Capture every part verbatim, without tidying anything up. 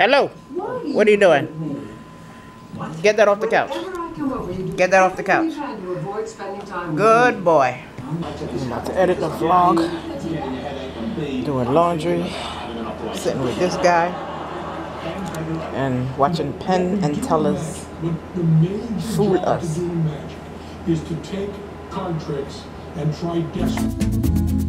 Hello. What are you, what are you doing? doing? Get that off the couch. Get that off the couch. Good boy. I'm about to edit the vlog. Doing laundry. Sitting with this guy. And watching Penn and Teller's Fool Us. Is to take contracts and try desperately.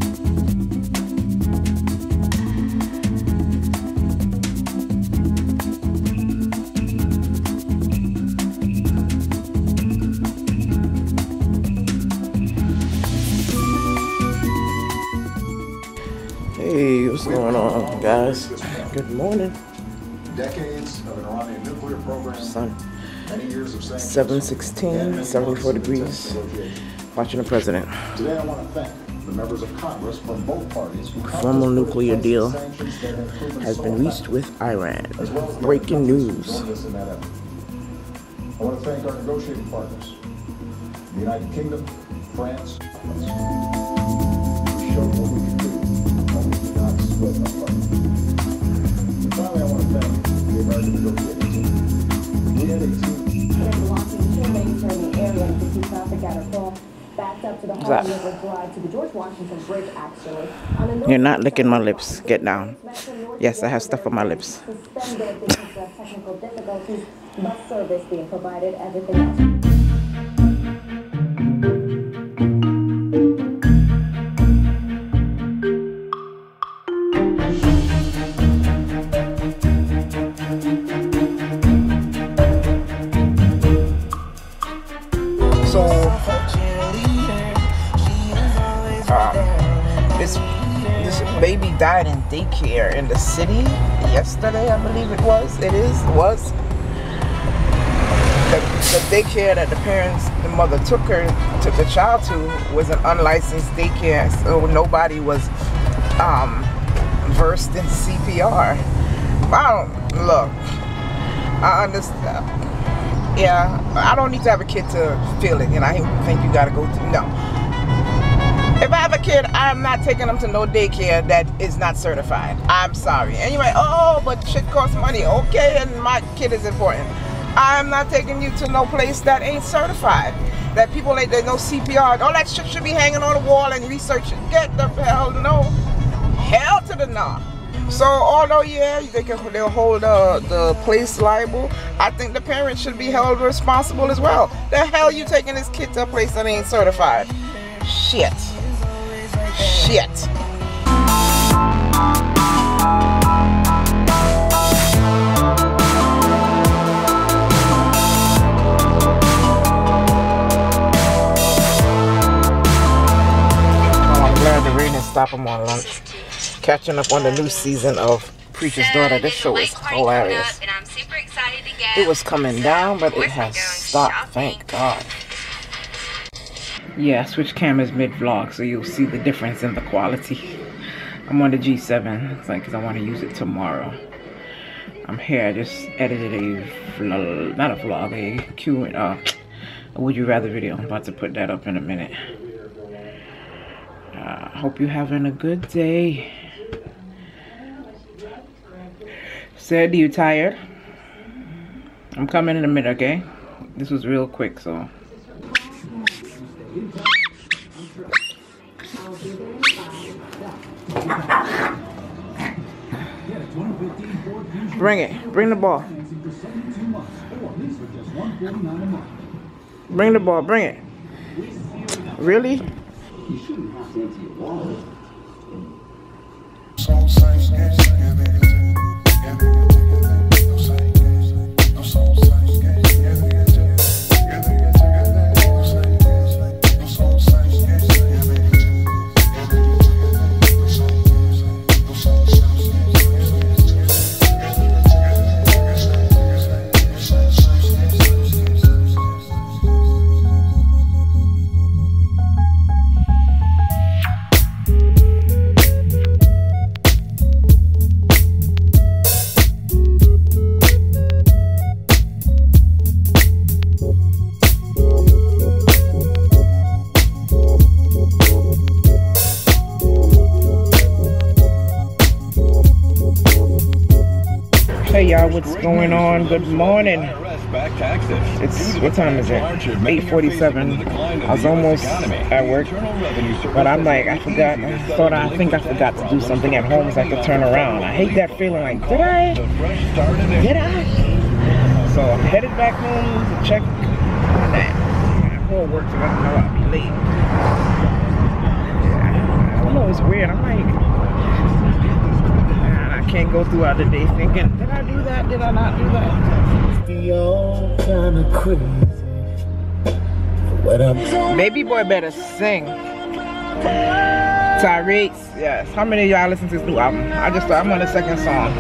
What's going on, guys? Good morning. Decades of an Iranian nuclear program. Sun. seven sixteen, seventy-four degrees. Watching the president. Today I want to thank the members of Congress from both parties. Formal nuclear deal has been reached with Iran. Breaking news. I want to thank our negotiating partners. The United Kingdom, France. Show what we can do. And finally, I want to thank the American negotiators. We had a team. What's that? You're not licking my lips. Get down. Yes, I have stuff on my lips. Technical difficulties, bus service being provided, everything else. Died in daycare in the city yesterday, I believe it was. It is was the, the daycare that the parents, the mother took her, took the child to, was an unlicensed daycare, so nobody was um, versed in C P R. I don't look. I understand. Yeah, I don't need to have a kid to feel it, and I think you gotta go through. No. If I have a kid, I'm not taking them to no daycare that is not certified. I'm sorry. And you're like, oh, but shit costs money. Okay, and my kid is important. I'm not taking you to no place that ain't certified. That people ain't, there's no C P R. All that shit should be hanging on the wall and researching. Get the hell no. Hell to the nah. So although, yeah, they can, they'll hold uh, the place liable, I think the parents should be held responsible as well. The hell you taking this kid to a place that ain't certified? Shit. Shit. Oh, I'm glad the rain is stopping on lunch. Catching up on the new season of Preacher's Daughter. This show is hilarious. It was coming down, but it has stopped. Thank God. Yeah, I switched cameras mid-vlog, so you'll see the difference in the quality. I'm on the G seven, it's like, because I want to use it tomorrow. I'm here, I just edited a vlog, not a vlog, a Q and uh, a Would You Rather video. I'm about to put that up in a minute. Uh, hope you're having a good day. Sandy, you tired? I'm coming in a minute, okay? This was real quick, so... Bring it. Bring the ball. Bring the ball. Bring it. Really? out what's going on. Good morning. It's, what time is it? eight forty-seven. I was almost at work, but I'm like, I forgot. I thought, I think I forgot to do something at home so I could turn around. I hate that feeling. Like, did I? Did I? So I'm headed back home to check on that. I go to work so I don't know I'll be late. I don't know. It's weird. I'm like, can't go throughout the day thinking, did I do that? Did I not do that? The old kind of crazy. What up? Baby boy better sing. Tyrese, yes. How many of y'all listen to this new album? I just thought I'm on the second song.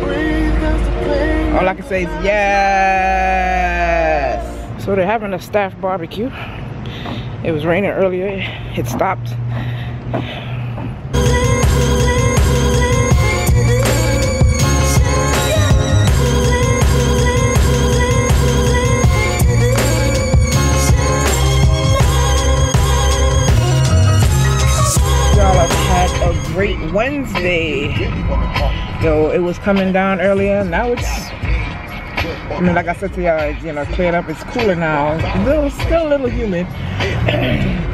All I can say is yes. So they're having a staff barbecue. It was raining earlier. It stopped. Great Wednesday. So it was coming down earlier. Now it's, I mean, like I said to y'all, you know, cleared up. It's cooler now. It's little, still a little humid.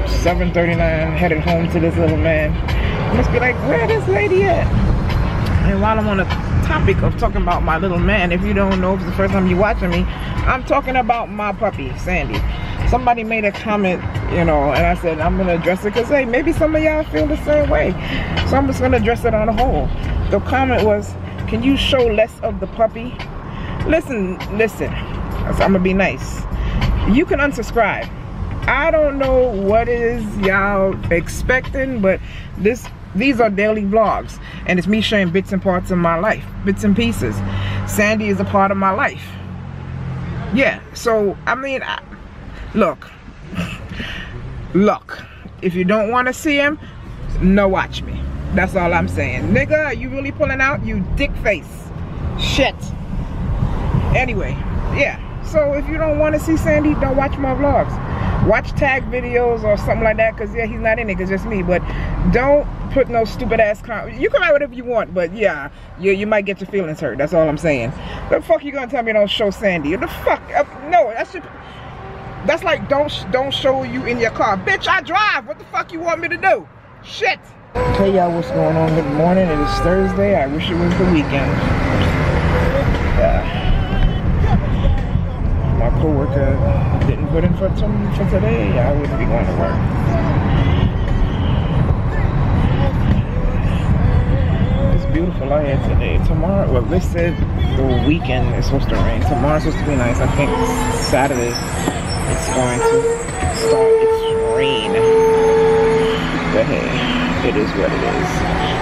seven thirty-nine, headed home to this little man. Must be like, where this lady at? And while I'm on the topic of talking about my little man, if you don't know, if it's the first time you're watching me, I'm talking about my puppy, Sandy. Somebody made a comment, you know, and I said, I'm going to address it because, hey, maybe some of y'all feel the same way. So I'm just going to address it on the whole. The comment was, can you show less of the puppy? Listen, listen, I'm going to be nice. You can unsubscribe. I don't know what is y'all expecting, but this these are daily vlogs. And it's me sharing bits and parts of my life, bits and pieces. Sandy is a part of my life. Yeah, so, I mean, I... Look, look, if you don't want to see him, no watch me. That's all I'm saying. Nigga, are you really pulling out, you dick face? Shit. Anyway, yeah. So if you don't want to see Sandy, don't watch my vlogs. Watch tag videos or something like that, because, yeah, he's not in it, it's just me. But don't put no stupid ass comment. You can write whatever you want, but, yeah, you, you might get your feelings hurt. That's all I'm saying. The fuck you going to tell me don't show Sandy? The fuck? Uh, no, that should... That's like don't don't show you in your car. Bitch, I drive. What the fuck you want me to do? Shit. Tell y'all what's going on. Good morning. It is Thursday. I wish it was the weekend. Uh, my coworker didn't put in for, some, for today. I wouldn't be going to work. It's beautiful out here today. Tomorrow, well, they said the weekend is supposed to rain. Tomorrow's supposed to be nice. I think Saturday. It's going to start its rain. But hey, it is what it is.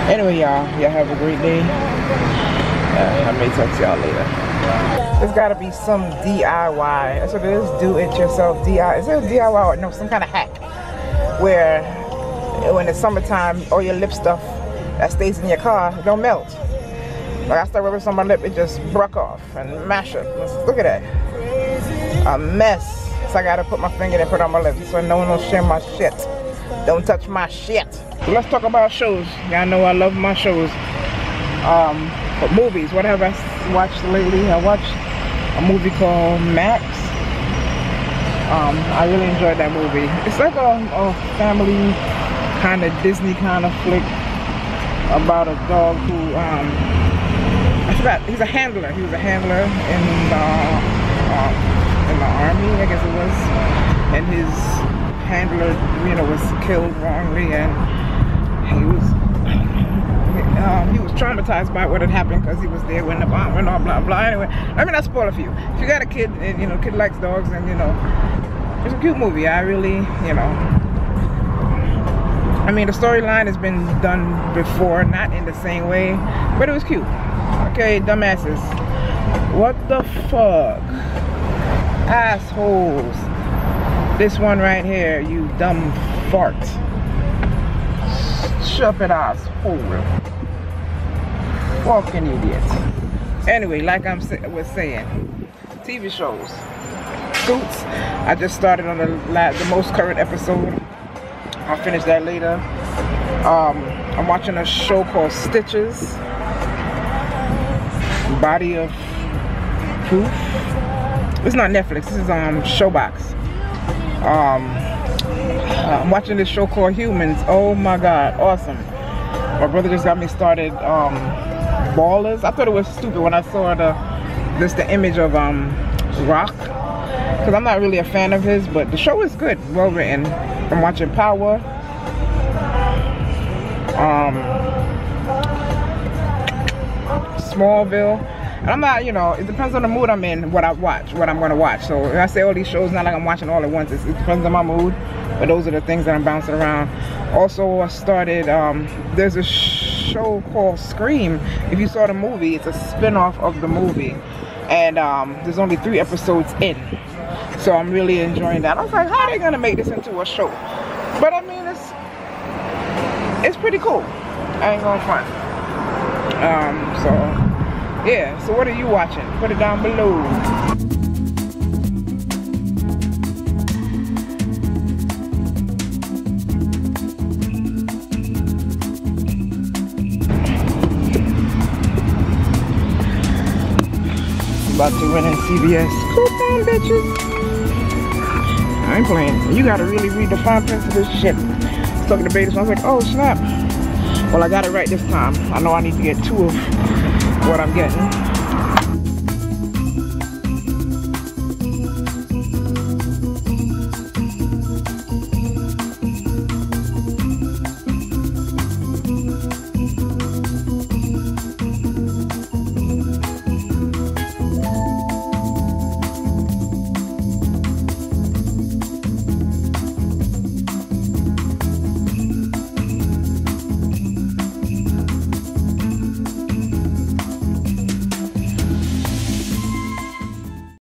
Anyway, y'all, y'all have a great day. Uh, I may talk to y'all later. There's gotta be some D I Y. That's what it is, do it yourself D I Y. Is it a D I Y or no, some kind of hack? Where, when it's summertime, all your lip stuff that stays in your car don't melt. Like I started rubbing on my lip, it just broke off and mash up. Look at that. A mess. I gotta put my finger and put on my lips so no one will share my shit. Don't touch my shit. Let's talk about shows. Y'all know I love my shows. Um, but movies, what have I watched lately? I watched a movie called Max. Um, I really enjoyed that movie. It's like a, a family kind of Disney kind of flick about a dog who, um, I forgot, he's a handler. He was a handler in the, um, in the army, I guess it was, and his handler, you know, was killed wrongly, and he was um, he was traumatized by what had happened because he was there when the bomb went off, blah blah. Anyway, let me not spoil it for you. If you got a kid, and you know, kid likes dogs, and you know, it's a cute movie. I really, you know, I mean, the storyline has been done before, not in the same way, but it was cute. Okay, dumbasses, what the fuck? Assholes. This one right here, you dumb fart. Shove it, asshole. Fucking idiot. Anyway, like I was saying, T V shows. Suits. I just started on the, la the most current episode. I'll finish that later. Um, I'm watching a show called Stitches. Body of of Proof. It's not Netflix, this is um Showbox. Um I'm watching this show called Humans. Oh my god, awesome. My brother just got me started um Ballers. I thought it was stupid when I saw the just the image of um Rock, because I'm not really a fan of his, but the show is good, well written. I'm watching Power. Um, Smallville. And I'm not, you know, it depends on the mood I'm in, what I watch, what I'm gonna watch. So when I say all these shows, not like I'm watching all at once. It's, it depends on my mood, but those are the things that I'm bouncing around. Also, I started, um, there's a show called Scream. If you saw the movie, it's a spin-off of the movie. And um, there's only three episodes in. So I'm really enjoying that. I was like, how are they gonna make this into a show? But I mean, it's it's pretty cool. I ain't gonna front. Um, so yeah, so what are you watching? Put it down below. About to run in C V S. Cool down, bitches. I ain't playing. You gotta really read the fine print of this shit. I was talking to Beta, so I was like, oh snap. Well, I got it right this time. I know I need to get two of what I'm getting.